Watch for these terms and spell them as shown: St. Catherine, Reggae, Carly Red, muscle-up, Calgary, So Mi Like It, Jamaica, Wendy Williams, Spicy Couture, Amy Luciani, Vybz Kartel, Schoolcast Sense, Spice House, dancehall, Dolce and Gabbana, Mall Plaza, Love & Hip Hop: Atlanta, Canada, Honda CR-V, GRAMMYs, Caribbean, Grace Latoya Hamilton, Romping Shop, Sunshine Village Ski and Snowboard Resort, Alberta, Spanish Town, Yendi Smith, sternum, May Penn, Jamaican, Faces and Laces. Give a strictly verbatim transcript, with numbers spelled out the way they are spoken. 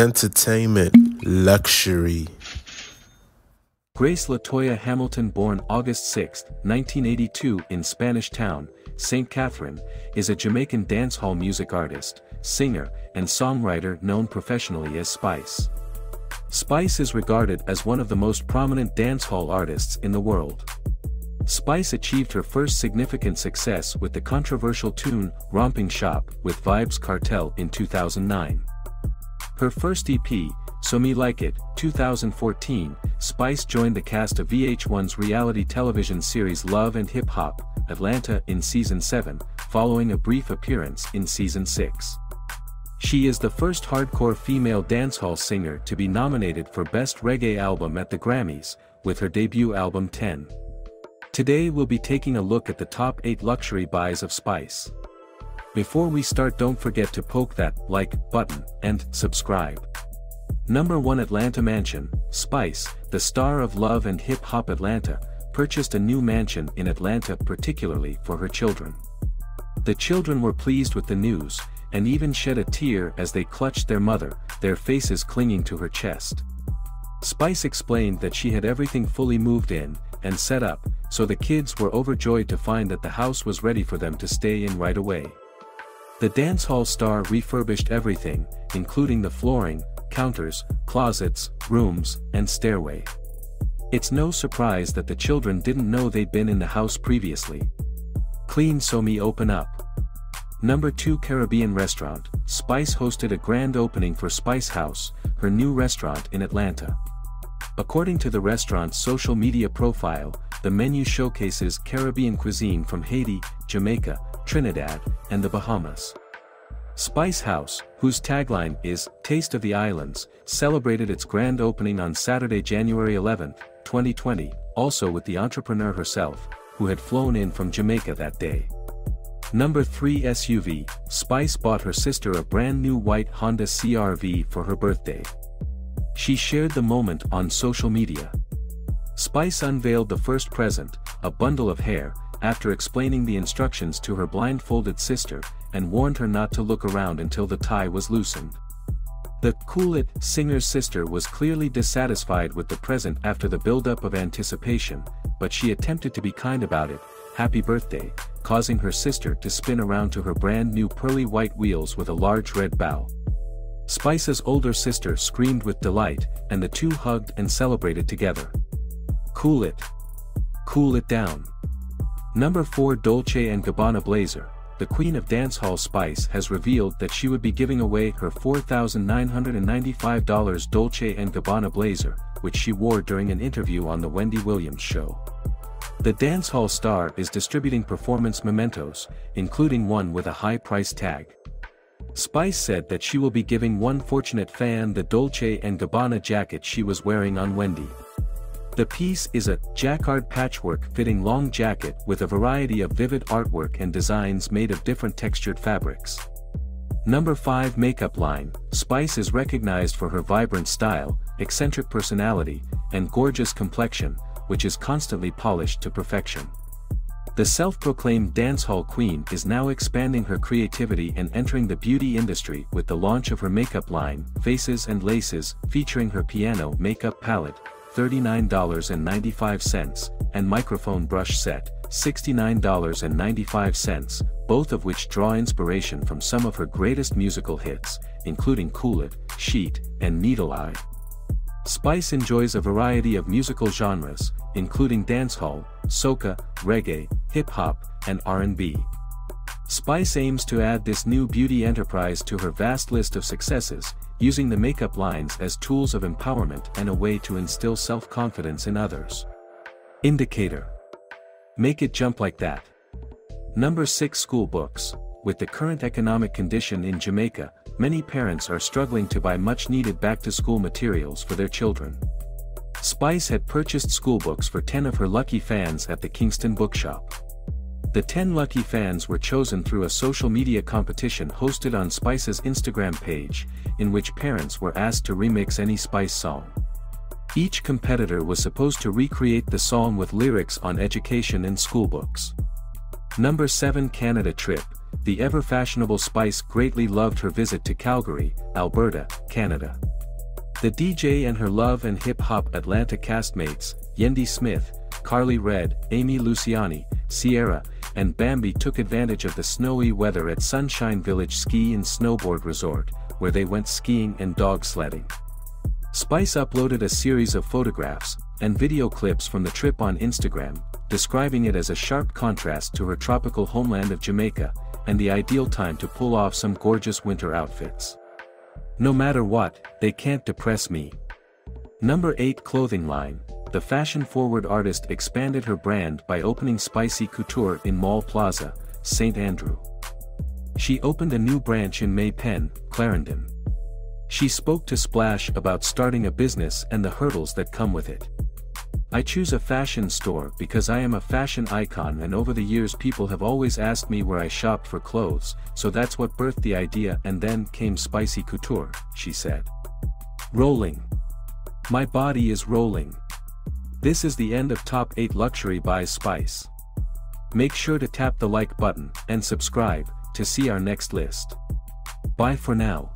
entertainment, luxury. Grace Latoya Hamilton, born August sixth, nineteen eighty-two in Spanish Town, Saint Catherine, is a Jamaican dancehall music artist, singer, and songwriter known professionally as Spice. Spice is regarded as one of the most prominent dancehall artists in the world. Spice achieved her first significant success with the controversial tune, Romping Shop, with Vybz Kartel in two thousand nine. Her first E P, So Mi Like It, two thousand fourteen, Spice joined the cast of V H one's reality television series Love and Hip Hop: Atlanta in Season seven, following a brief appearance in Season six. She is the first hardcore female dancehall singer to be nominated for Best Reggae Album at the Grammys, with her debut album ten. Today we'll be taking a look at the top eight luxury buys of Spice. Before we start, don't forget to poke that like button and subscribe. Number one. Atlanta mansion. Spice, the star of Love and Hip Hop Atlanta, purchased a new mansion in Atlanta particularly for her children. The children were pleased with the news, and even shed a tear as they clutched their mother, their faces clinging to her chest. Spice explained that she had everything fully moved in and set up, so the kids were overjoyed to find that the house was ready for them to stay in right away. The dancehall star refurbished everything, including the flooring, counters, closets, rooms, and stairway. It's no surprise that the children didn't know they'd been in the house previously. Clean, so me open up. Number two. Caribbean restaurant. Spice hosted a grand opening for Spice House, her new restaurant in Atlanta. According to the restaurant's social media profile, the menu showcases Caribbean cuisine from Haiti, Jamaica, Trinidad, and the Bahamas. Spice House, whose tagline is "Taste of the Islands," celebrated its grand opening on Saturday, January eleventh, twenty twenty, also with the entrepreneur herself, who had flown in from Jamaica that day. Number three. S U V. Spice bought her sister a brand new white Honda C R V for her birthday. She shared the moment on social media. Spice unveiled the first present, a bundle of hair, after explaining the instructions to her blindfolded sister, and warned her not to look around until the tie was loosened. The Cool It singer's sister was clearly dissatisfied with the present after the buildup of anticipation, but she attempted to be kind about it, "Happy birthday," causing her sister to spin around to her brand new pearly white wheels with a large red bow. Spice's older sister screamed with delight, and the two hugged and celebrated together. Cool it. Cool it down. Number four. Dolce and Gabbana blazer. The queen of dancehall, Spice, has revealed that she would be giving away her four thousand nine hundred ninety-five dollar Dolce and Gabbana blazer, which she wore during an interview on the Wendy Williams show. The dancehall star is distributing performance mementos, including one with a high price tag. Spice said that she will be giving one fortunate fan the Dolce and Gabbana jacket she was wearing on Wendy. The piece is a jacquard patchwork-fitting long jacket with a variety of vivid artwork and designs made of different textured fabrics. Number five. Makeup line. Spice is recognized for her vibrant style, eccentric personality, and gorgeous complexion, which is constantly polished to perfection. The self-proclaimed dancehall queen is now expanding her creativity and entering the beauty industry with the launch of her makeup line, Faces and Laces, featuring her piano makeup palette, thirty-nine ninety-five, and microphone brush set, sixty-nine ninety-five, both of which draw inspiration from some of her greatest musical hits, including Cool It, Sheet, and Needle Eye. Spice enjoys a variety of musical genres, including dancehall, soca, reggae, hip-hop, and R and B. Spice aims to add this new beauty enterprise to her vast list of successes, using the makeup lines as tools of empowerment and a way to instill self-confidence in others. Indicator. Make it jump like that. Number six. School books. With the current economic condition in Jamaica, many parents are struggling to buy much-needed back-to-school materials for their children. Spice had purchased school books for ten of her lucky fans at the Kingston Bookshop. The ten lucky fans were chosen through a social media competition hosted on Spice's Instagram page, in which parents were asked to remix any Spice song. Each competitor was supposed to recreate the song with lyrics on education and school books. Number seven. Canada trip. The ever-fashionable Spice greatly loved her visit to Calgary, Alberta, Canada. The D J and her Love and Hip Hop Atlanta castmates, Yendi Smith, Carly Red, Amy Luciani, Sierra, and Bambi took advantage of the snowy weather at Sunshine Village Ski and Snowboard Resort, where they went skiing and dog sledding. Spice uploaded a series of photographs and video clips from the trip on Instagram, describing it as a sharp contrast to her tropical homeland of Jamaica, and the ideal time to pull off some gorgeous winter outfits. No matter what, they can't depress me. Number eight Clothing line. The fashion-forward artist expanded her brand by opening Spicy Couture in Mall Plaza, Saint Andrew. She opened a new branch in May Penn, Clarendon. She spoke to Splash about starting a business and the hurdles that come with it. I choose a fashion store because I am a fashion icon, and over the years people have always asked me where I shopped for clothes, so that's what birthed the idea, and then came Spicy Couture, she said. Rolling. My body is rolling. This is the end of Top eight Luxury by Spice. Make sure to tap the like button and subscribe to see our next list. Bye for now.